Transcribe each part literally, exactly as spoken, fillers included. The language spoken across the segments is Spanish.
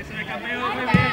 Eso es campeón, muy bien.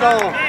¡Vamos!